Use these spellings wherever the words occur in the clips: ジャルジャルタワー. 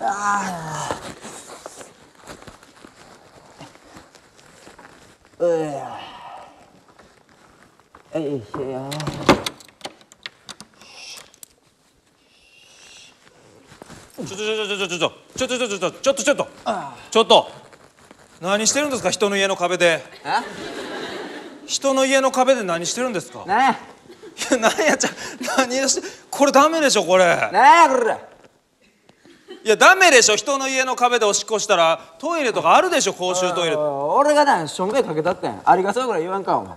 ああ、うや、えいしょ。ちょっと何してるんですか、人の家の壁で。人の家の壁で何してるんですか。ねえ、いや、何やっちゃ、何して、これダメでしょこれ。ねえ、これ。いや、ダメでしょ、人の家の壁でおしっこしたらトイレとかあるでしょ、公衆トイレ。俺がな、しょんべいかけたってん。ありがとうぐらい言わんか、お前。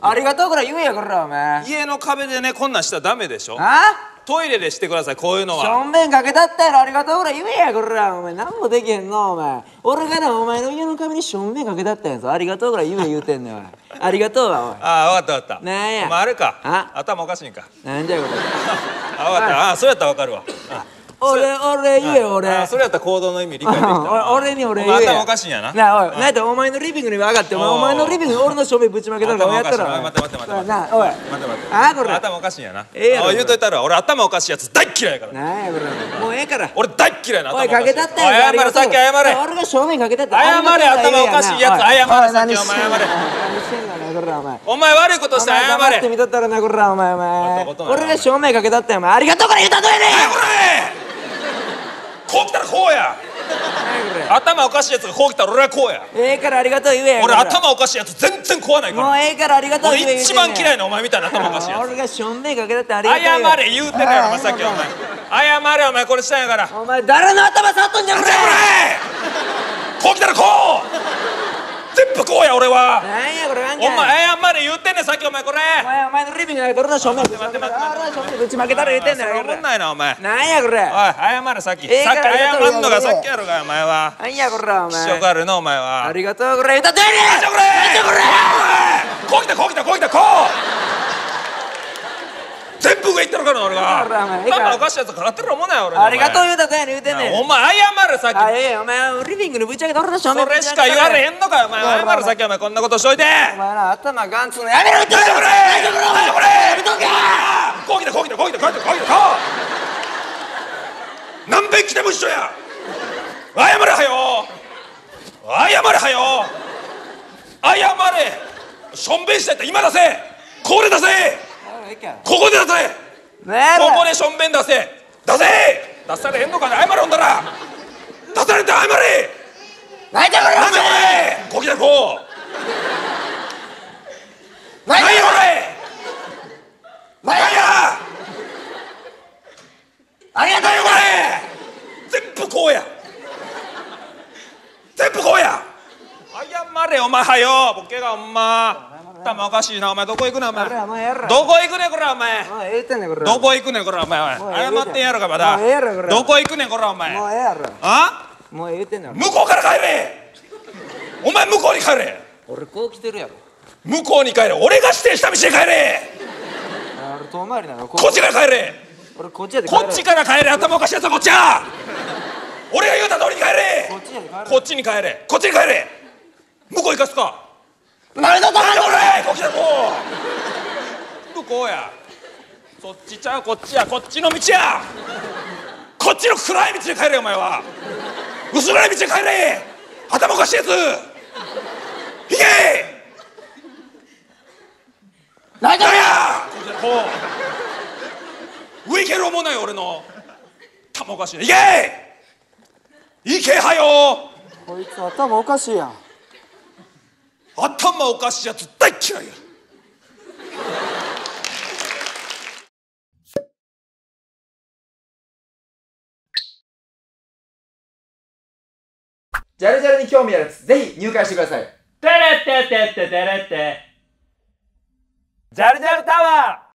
ありがとうぐらい言えや、これお前。家の壁でね、こんなんしたらダメでしょ。あ？トイレでしてください、こういうのは。しょんべんかけたったやろ、ありがとうぐらい言えや、こら、お前、なんもできへんの、お前。俺がな、お前の家の壁にしょんべんかけたったやん、ありがとうぐらい言え言うてんねん、おい。ありがとうは、おい。ああ、わかったわかった。なんや。お前あれか。あ？頭おかしいんか。なんじゃこれ。あ、わかった。あ、それやったらわかるわ。俺言え、俺。それやったら行動の意味理解できた。俺に俺言え。頭おかしいんやな。なあ、おい、なんやお前のリビングに上がって、お前のリビングに俺のしょんべんぶちまけたのかやったら。待って。おい。ああ、これ。頭おかしいんやな。ええやろ。言うといたら、俺頭おかしいやつ大嫌いやから。なんやこれ。もうええから。俺大嫌いな。おい、かけたって。謝れ、さっき謝れ。俺が正面かけたって。謝れ、頭おかしいやつ。謝れ、さっきお前謝れ。何してんの。お前悪いことして謝れ。黙って見とったらな、こら、お前、お前。俺が正面かけたって、お前、ありがとうから言うたとやねん。こう来たらこうや。頭おかしいやつがこう来たら俺はこうや。ええからありがとう言えや。俺頭おかしいやつ全然食わないから。もうええからありがとう言え。俺一番嫌いなお前みたいな頭おかしいやつ。俺がしょんべんかけたってありがとう。謝れ言うてないよお前、さっきお前。謝れお前、これしたんやから。お前誰の頭触っとんじゃんこれ。こう来たらこう。全部こうや俺は。なんやこれなんか。お前謝れ言うてんねんさっきお前これ。お前のリビングで俺のしょんべん。ぶちまけたら言うてんねん。怒んないなお前。なんやこれ。おい謝れさっき。謝んのがさっきやろがお前は。なんやこれお前。気色あるなお前は。ありがとうこれ言うたってね。こう来たこう来たこう来たこう。全部上行ってるからな俺が。頭おかしいやつからってる思うなよ俺。ありがとう言うたって言うてんねん。お前謝れさっき。お前リビングにぶち上げた俺のしょんべん。それしか言われへんのかお前。謝れさっきお前こんなことしといて。お前ら頭ガンツのやめろ言うてんねんこれ。やめとけ。こう来たこう来たこう来たこう来たこう来たこう何べん来ても一緒や。謝れはよ、謝れはよ、謝れ。しょんべんしたいったら今出せ、これ出せ、ここで出せ、ここでしょんべん出せ、出せ。出されへんのかな、謝れ。ほんだら出されて謝れ。何だこれ、何だこれ。こう来たこう、何やこれ。何やありがとうよこれ。全部こうや、全部こうや。謝れお前はよ、ボケがお前頭おかしいなお前。どこ行くねんお前、どこ行くねんこれお前、どこ行くねんこれお前。謝ってんやろかまだ、どこ行くねんこれお前。あ、もう言うてんの。向こうから帰れお前、向こうに帰れ。俺こう来てるやろ。向こうに帰れ。俺が指定した道で帰れ。こっちから帰れ。俺こっちやで帰れ。こっちから帰れ。頭おかしいやつはこっちや。俺が言うた通りに帰れ。こっちに帰れ。こっちに帰れ。向こう行かすか。何だったんだこれ。こっちだこう。向こうや。そっちちゃう、こっちや。こっちの道や。こっちの暗い道で帰れお前は。薄暗い道で帰れ。頭おかしいやつ。行け。何だよ。上行ける思うなよ俺の。頭おかしい。行け行けはよ。こいつ頭おかしいやん。頭おかしいやつ大嫌いや。ジャルジャルに興味あるやつぜひ入会してください。テレテテテテレテ。ジャルジャルタワー。